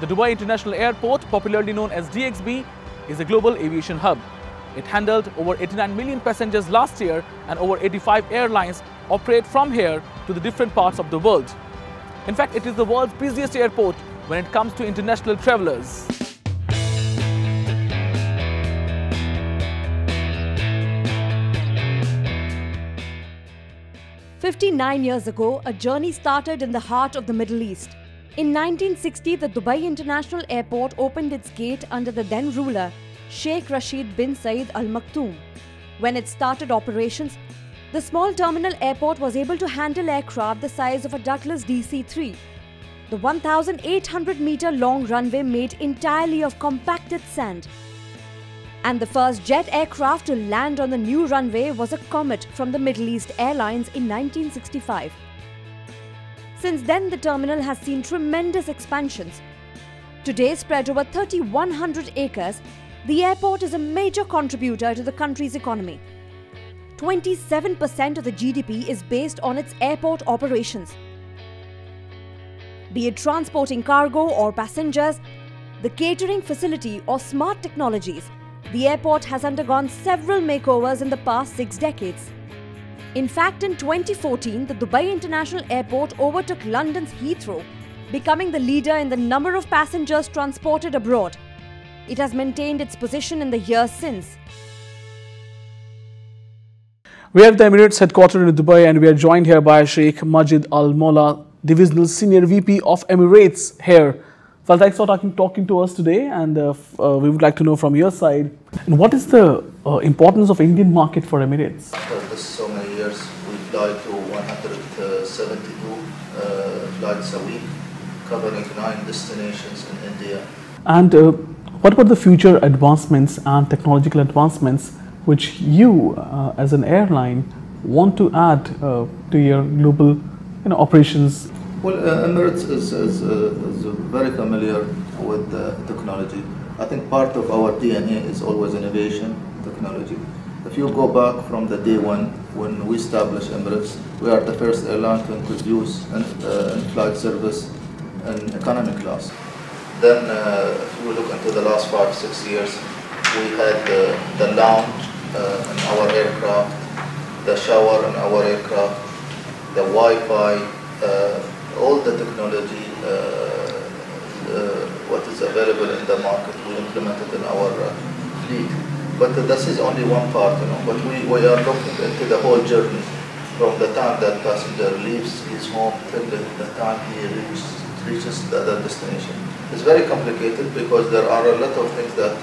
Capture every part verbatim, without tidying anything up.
The Dubai International Airport, popularly known as D X B, is a global aviation hub. It handled over eighty-nine million passengers last year, and over eighty-five airlines operate from here to the different parts of the world. In fact, it is the world's busiest airport when it comes to international travelers. fifty-nine years ago, a journey started in the heart of the Middle East. In nineteen sixty, the Dubai International Airport opened its gate under the then ruler, Sheikh Rashid bin Saeed Al Maktoum. When it started operations, the small terminal airport was able to handle aircraft the size of a Douglas D C three. The one thousand eight hundred meter long runway made entirely of compacted sand. And the first jet aircraft to land on the new runway was a Comet from the Middle East Airlines in nineteen sixty-five. Since then, the terminal has seen tremendous expansions. Today, spread over three thousand one hundred acres, the airport is a major contributor to the country's economy. twenty-seven percent of the G D P is based on its airport operations. Be it transporting cargo or passengers, the catering facility or smart technologies, the airport has undergone several makeovers in the past six decades. In fact, in twenty fourteen, the Dubai International Airport overtook London's Heathrow, becoming the leader in the number of passengers transported abroad. It has maintained its position in the years since. We have the Emirates headquartered in Dubai, and we are joined here by Sheikh Majid Al Mulla, Divisional Senior V P of Emirates here. Well, thanks for talking, talking to us today, and uh, uh, we would like to know from your side, and what is the uh, importance of Indian market for Emirates? After so many years, we fly to one hundred seventy-two uh, flights a week, covering nine destinations in India. And uh, what about the future advancements and technological advancements which you uh, as an airline want to add uh, to your global you know, operations? Well, uh, Emirates is, is, uh, is very familiar with uh, technology. I think part of our D N A is always innovation, technology. If you go back from the day one, when we established Emirates, we are the first airline to introduce an uh, in-flight service in economy class. Then uh, if you look into the last five, six years, we had uh, the lounge uh, in our aircraft, the shower in our aircraft, the Wi-Fi, uh, all the technology uh, uh, what is available in the market we implemented in our uh, fleet. But uh, this is only one part, you know. But we, we are looking into the whole journey, from the time that passenger leaves his home till the, the time he reach, reaches the other destination. It's very complicated because there are a lot of things that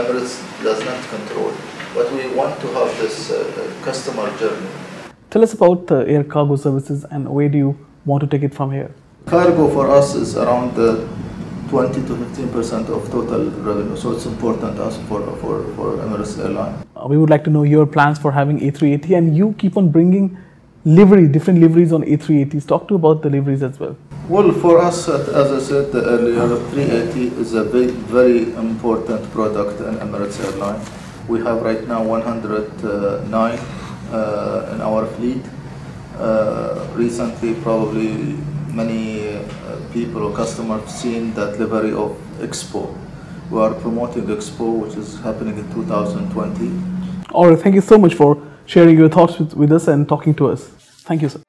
Emirates does not control. But we want to have this uh, customer journey. Tell us about the air cargo services and where do you want to take it from here? Cargo for us is around the twenty to fifteen percent of total revenue, so it's important also for, for, for Emirates Airline. Uh, we would like to know your plans for having A three eighty, and you keep on bringing livery, different liveries on A three eighties. Talk to about the liveries as well. Well, for us, as I said earlier, A three eighty is a big, very important product in Emirates Airline. We have right now one hundred nine uh, in our fleet. Uh, recently, probably many uh, people or customers have seen that delivery of Expo. We are promoting Expo, which is happening in two thousand twenty. All right, thank you so much for sharing your thoughts with, with us and talking to us. Thank you, sir.